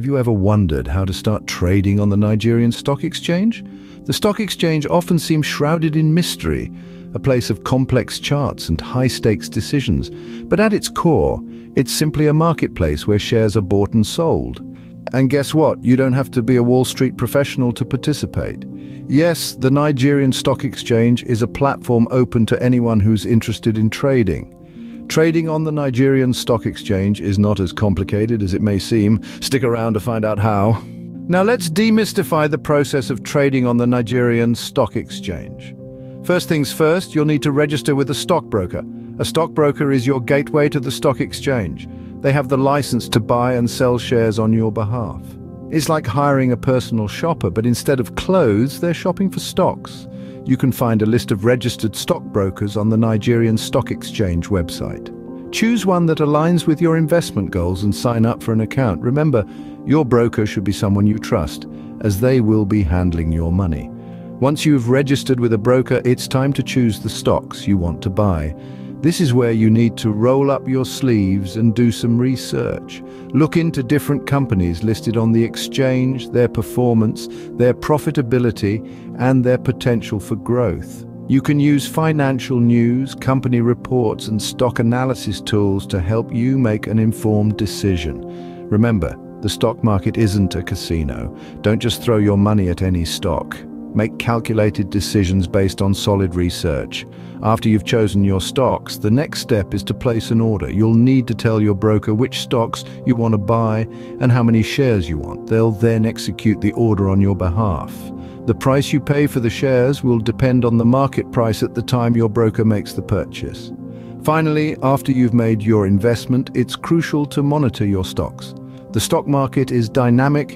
Have you ever wondered how to start trading on the Nigerian Stock Exchange? The stock exchange often seems shrouded in mystery, a place of complex charts and high-stakes decisions. But at its core, it's simply a marketplace where shares are bought and sold. And guess what? You don't have to be a Wall Street professional to participate. Yes, the Nigerian Stock Exchange is a platform open to anyone who's interested in trading. Trading on the Nigerian Stock Exchange is not as complicated as it may seem. Stick around to find out how. Now let's demystify the process of trading on the Nigerian Stock Exchange. First things first, you'll need to register with a stockbroker. A stockbroker is your gateway to the stock exchange. They have the license to buy and sell shares on your behalf. It's like hiring a personal shopper, but instead of clothes, they're shopping for stocks. You can find a list of registered stockbrokers on the Nigerian Stock Exchange website. Choose one that aligns with your investment goals and sign up for an account. Remember, your broker should be someone you trust, as they will be handling your money. Once you've registered with a broker, it's time to choose the stocks you want to buy. This is where you need to roll up your sleeves and do some research. Look into different companies listed on the exchange, their performance, their profitability, and their potential for growth. You can use financial news, company reports, and stock analysis tools to help you make an informed decision. Remember, the stock market isn't a casino. Don't just throw your money at any stock. Make calculated decisions based on solid research. After you've chosen your stocks, the next step is to place an order. You'll need to tell your broker which stocks you want to buy and how many shares you want. They'll then execute the order on your behalf. The price you pay for the shares will depend on the market price at the time your broker makes the purchase. Finally, after you've made your investment, it's crucial to monitor your stocks. The stock market is dynamic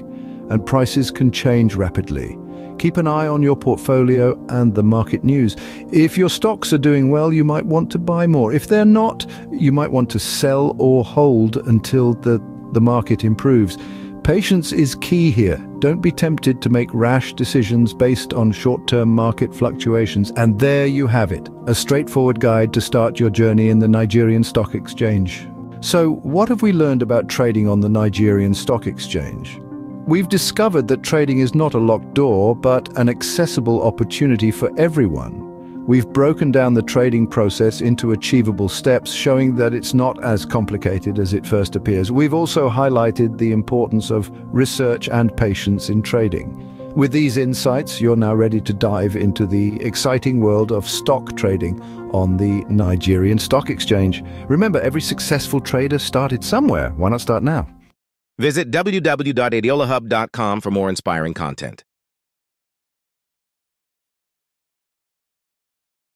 and prices can change rapidly. Keep an eye on your portfolio and the market news. If your stocks are doing well, you might want to buy more. If they're not, you might want to sell or hold until the market improves. Patience is key here. Don't be tempted to make rash decisions based on short-term market fluctuations. And there you have it, a straightforward guide to start your journey in the Nigerian Stock Exchange. So, what have we learned about trading on the Nigerian Stock Exchange? We've discovered that trading is not a locked door, but an accessible opportunity for everyone. We've broken down the trading process into achievable steps, showing that it's not as complicated as it first appears. We've also highlighted the importance of research and patience in trading. With these insights, you're now ready to dive into the exciting world of stock trading on the Nigerian Stock Exchange. Remember, every successful trader started somewhere. Why not start now? Visit www.adeolahub.com for more inspiring content.